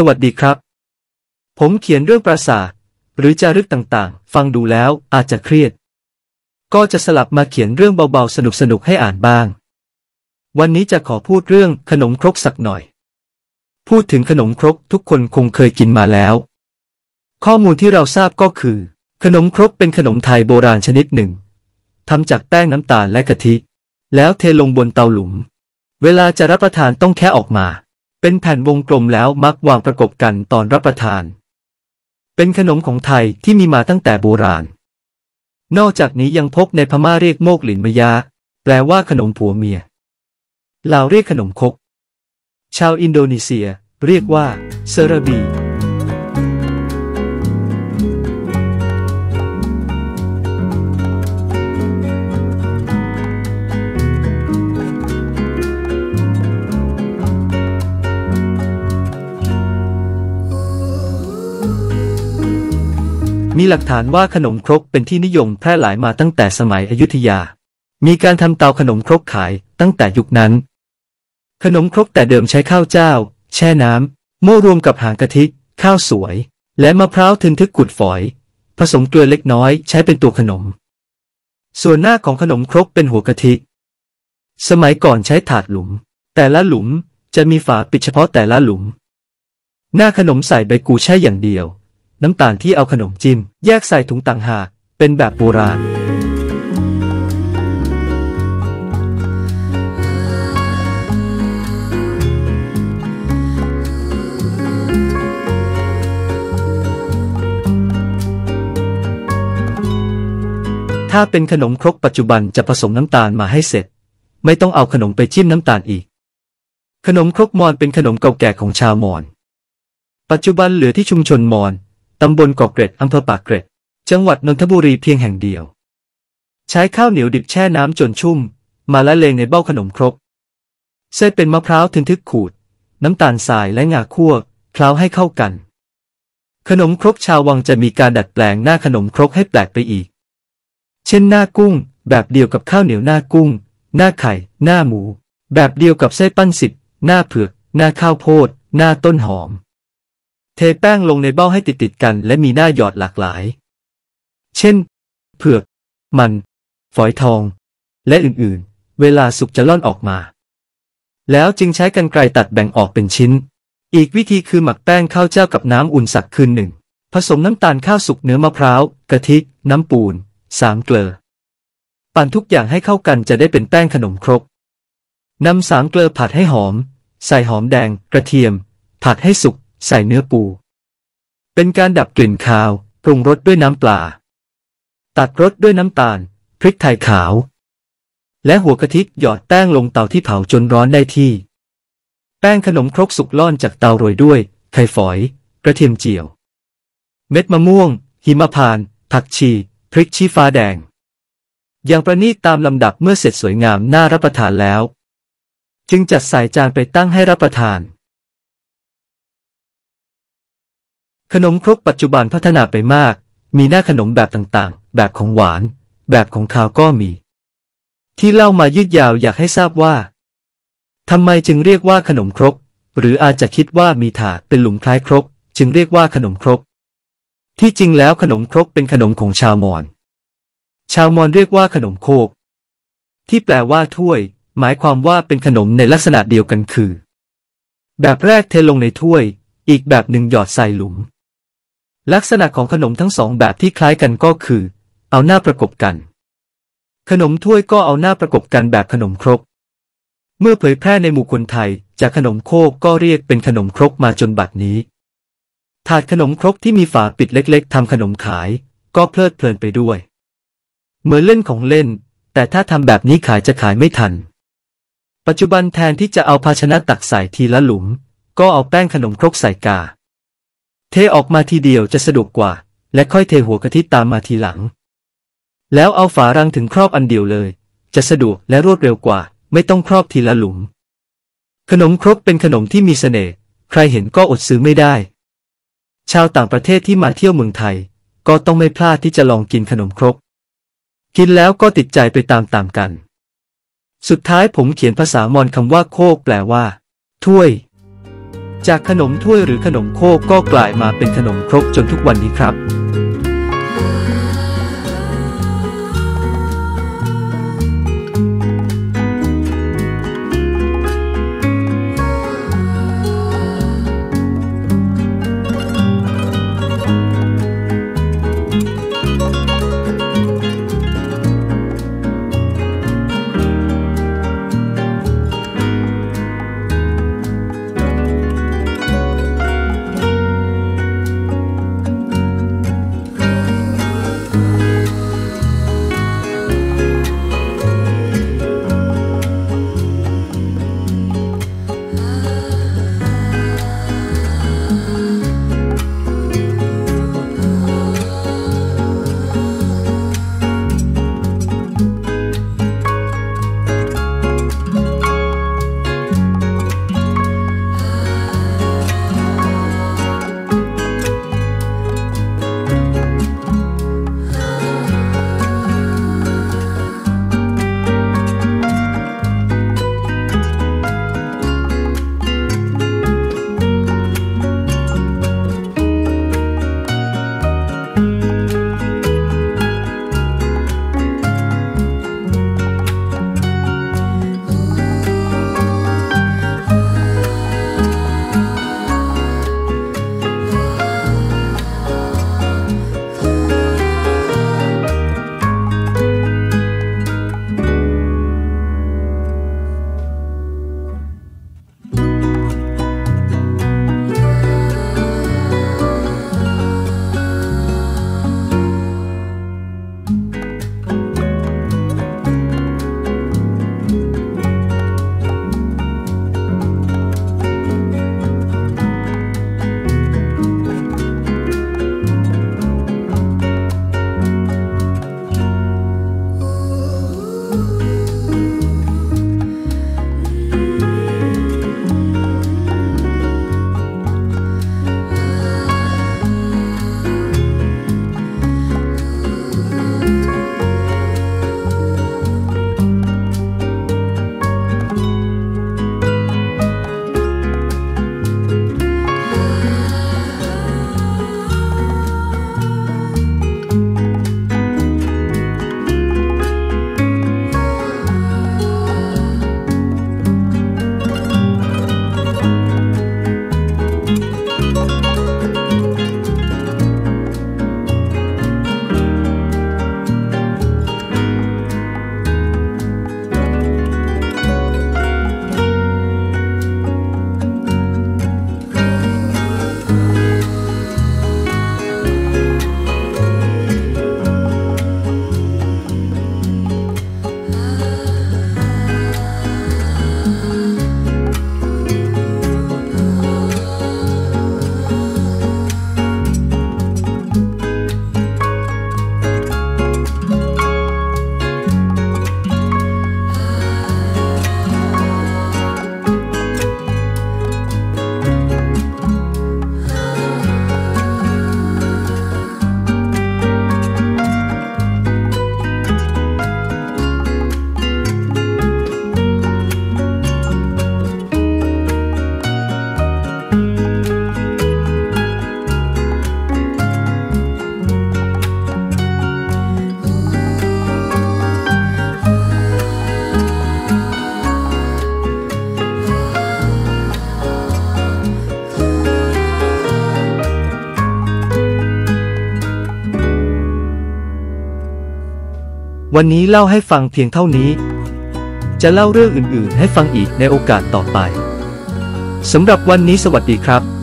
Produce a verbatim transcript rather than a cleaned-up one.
สวัสดีครับผมเขียนเรื่องปราสาทหรือจารึกต่างๆฟังดูแล้วอาจจะเครียดก็จะสลับมาเขียนเรื่องเบาๆสนุกๆให้อ่านบ้างวันนี้จะขอพูดเรื่องขนมครกสักหน่อยพูดถึงขนมครกทุกคนคงเคยกินมาแล้วข้อมูลที่เราทราบก็คือขนมครกเป็นขนมไทยโบราณชนิดหนึ่งทำจากแป้งน้ำตาลและกะทิแล้วเทลงบนเตาหลุมเวลาจะรับประทานต้องแคะออกมาเป็นแผ่นวงกลมแล้วมักวางประกบกันตอนรับประทานเป็นขนมของไทยที่มีมาตั้งแต่โบราณนอกจากนี้ยังพบในพม่าเรียกโมกหลินมะยาแปลว่าขนมผัวเมียลาวเรียกขนมครกชาวอินโดนีเซียเรียกว่าเซราบีมีหลักฐานว่าขนมครกเป็นที่นิยมแพร่หลายมาตั้งแต่สมัยอยุธยามีการทำเตาขนมครกขายตั้งแต่ยุคนั้นขนมครกแต่เดิมใช้ข้าวเจ้าแช่น้ำโม่รวมกับหางกะทิข้าวสวยและมะพร้าวทึนทึกกุดฝอยผสมเกลือเล็กน้อยใช้เป็นตัวขนมส่วนหน้าของขนมครกเป็นหัวกะทิสมัยก่อนใช้ถาดหลุมแต่ละหลุมจะมีฝาปิดเฉพาะแต่ละหลุมหน้าขนมใส่ใบกูแช่อย่างเดียวน้ำตาลที่เอาขนมจิ้มแยกใส่ถุงต่างหากเป็นแบบโบราณถ้าเป็นขนมครกปัจจุบันจะผสมน้ำตาลมาให้เสร็จไม่ต้องเอาขนมไปจิ้มน้ำตาลอีกขนมครกมอญเป็นขนมเก่าแก่ของชาวมอญปัจจุบันเหลือที่ชุมชนมอญตำบลเกาะเกร็ดอำเภอปากเกร็ดจังหวัดนนทบุรีเพียงแห่งเดียวใช้ข้าวเหนียวดิบแช่น้ำจนชุ่มมาละเลงในเบ้าขนมครกเส้นเป็นมะพร้าวทึนทึกขูดน้ำตาลทรายและงาคั่วเคล้าให้เข้ากันขนมครกชาววังจะมีการดัดแปลงหน้าขนมครกให้แปลกไปอีกเช่นหน้ากุ้งแบบเดียวกับข้าวเหนียวหน้ากุ้งหน้าไข่หน้าหมูแบบเดียวกับไส้ปั้นสิบหน้าเผือกหน้าข้าวโพดหน้าต้นหอมเทแป้งลงในเบ้าให้ติดติดกันและมีหน้าหยอดหลากหลายเช่นเผือกมันฝอยทองและอื่นๆเวลาสุกจะล่อนออกมาแล้วจึงใช้กรรไกรตัดแบ่งออกเป็นชิ้นอีกวิธีคือหมักแป้งข้าวเจ้ากับน้ำอุ่นสักคืนหนึ่งผสมน้ำตาลข้าวสุกเนื้อมะพร้าวกะทิน้ำปูนสามเกลือปั่นทุกอย่างให้เข้ากันจะได้เป็นแป้งขนมครกนำสามเกลือผัดให้หอมใส่หอมแดงกระเทียมผัดให้สุกใส่เนื้อปูเป็นการดับกลิ่นคาวปรุงรสด้วยน้ำปลาตัดรสด้วยน้ำตาลพริกไทยขาวและหัวกะทิหยอดแป้งลงเตาที่เผาจนร้อนได้ที่แป้งขนมครกสุกล่อนจากเตาโรยด้วยไข่ฝอยกระเทียมเจียวเม็ดมะม่วงหิมพานต์ผักชีพริกชี้ฟ้าแดงอย่างประณีตตามลำดับเมื่อเสร็จสวยงามน่ารับประทานแล้วจึงจัดใส่จานไปตั้งให้รับประทานขนมครกปัจจุบันพัฒนาไปมากมีหน้าขนมแบบต่างๆแบบของหวานแบบของคาวก็มีที่เล่ามายืดยาวอยากให้ทราบว่าทำไมจึงเรียกว่าขนมครกหรืออาจจะคิดว่ามีถาดเป็นหลุมคล้ายครกจึงเรียกว่าขนมครกที่จริงแล้วขนมครกเป็นขนมของชาวมอญชาวมอญเรียกว่าขนมโคกที่แปลว่าถ้วยหมายความว่าเป็นขนมในลักษณะเดียวกันคือแบบแรกเทลงในถ้วยอีกแบบหนึ่งหยอดใส่หลุมลักษณะของขนมทั้งสองแบบที่คล้ายกันก็คือเอาหน้าประกบกันขนมถ้วยก็เอาหน้าประกบกันแบบขนมครกเมื่อเผยแพร่ในหมู่คนไทยจากขนมโคกก็เรียกเป็นขนมครกมาจนบัดนี้ถาดขนมครกที่มีฝาปิดเล็กๆทำขนมขายก็เพลิดเพลินไปด้วยเหมือนเล่นของเล่นแต่ถ้าทำแบบนี้ขายจะขายไม่ทันปัจจุบันแทนที่จะเอาภาชนะตักใส่ทีละหลุมก็เอาแป้งขนมครกใส่กาเทออกมาทีเดียวจะสะดวกกว่าและค่อยเทหัวกะทิตามมาทีหลังแล้วเอาฝารังถึงครอบอันเดียวเลยจะสะดวกและรวดเร็วกว่าไม่ต้องครอบทีละหลุมขนมครกเป็นขนมที่มีเสน่ห์ใครเห็นก็อดซื้อไม่ได้ชาวต่างประเทศที่มาเที่ยวเมืองไทยก็ต้องไม่พลาดที่จะลองกินขนมครกกินแล้วก็ติดใจไปตามๆกันสุดท้ายผมเขียนภาษามอญคำว่าโคกแปลว่าถ้วย จากขนมถ้วยหรือขนมโคกก็กลายมาเป็นขนมครกจนทุกวันนี้ครับวันนี้เล่าให้ฟังเพียงเท่านี้จะเล่าเรื่องอื่นๆให้ฟังอีกในโอกาสต่อไปสำหรับวันนี้สวัสดีครับ